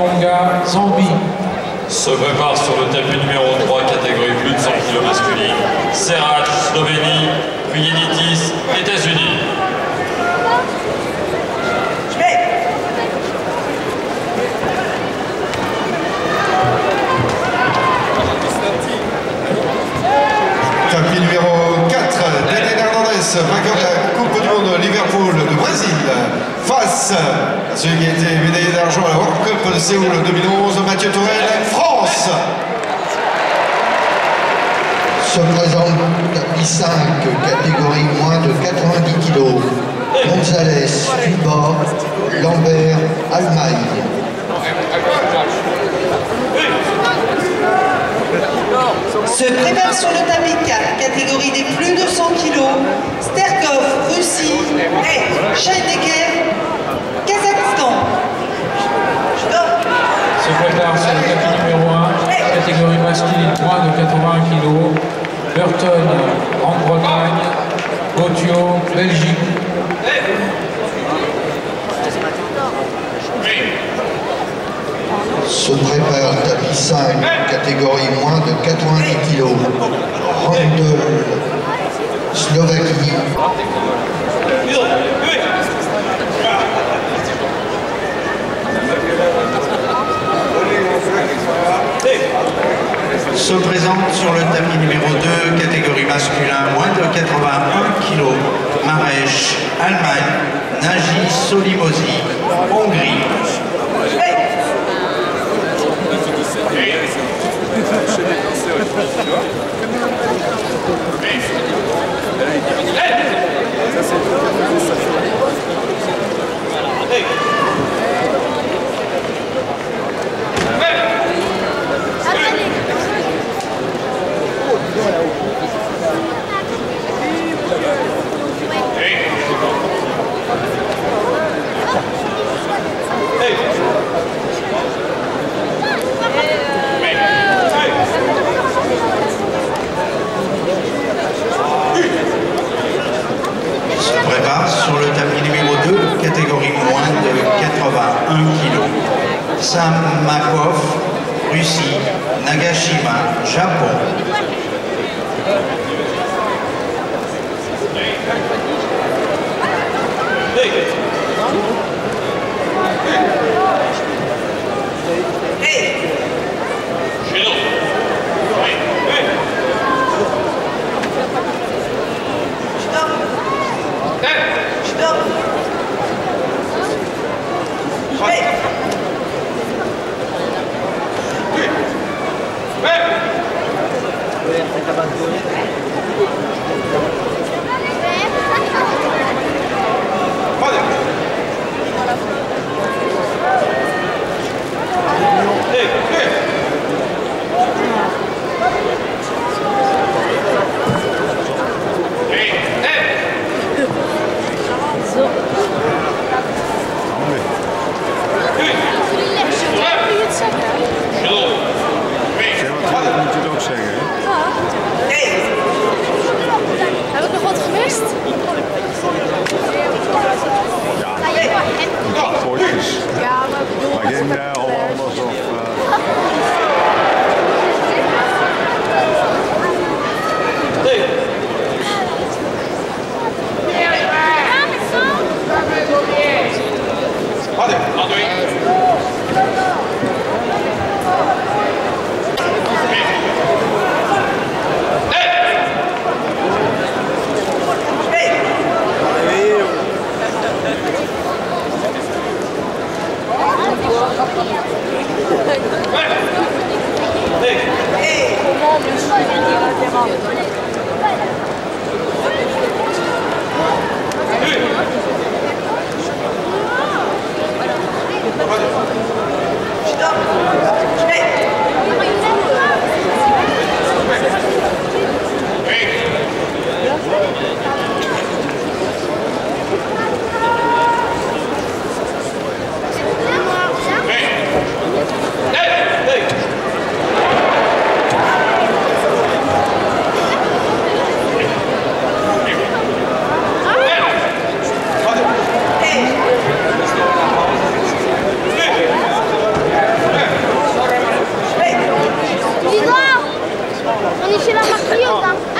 Nyonga, Zambie. Se prépare sur le tapis numéro 3, catégorie plus de 100 kg masculine. Serrat, Slovénie, Prienitis, États-Unis. Tapis numéro 4, Daniel Hernandez, vainqueur de la Coupe du Monde Liverpool de Brésil, face à celui qui a été médaillé d'argent à la World Cup de Séoul 2011, Mathieu Tourelle, France. Se présente tapis 5, catégorie moins de 90 kg, Gonzales, Vibor, Lambert, Allemagne. Se prépare sur le tapis 4, catégorie des plus de 100 kg, Sterkov, Russie, et Scheidecker, Kazakhstan. Se prépare sur le tapis numéro 1, catégorie masculine, moins de 80 kg, Burton, Grande-Bretagne, Gauthier, Belgique. Se prépare tapis 5, catégorie moins de 90 kg. Rondel, Slovaquie. Se présente sur le tapis numéro 2, catégorie masculin, moins de 81 kg. Marèche, Allemagne, Nagy, solimosi, Hongrie. Sam Makov, Russie, Nagashima, Japon. Hey! Heal them.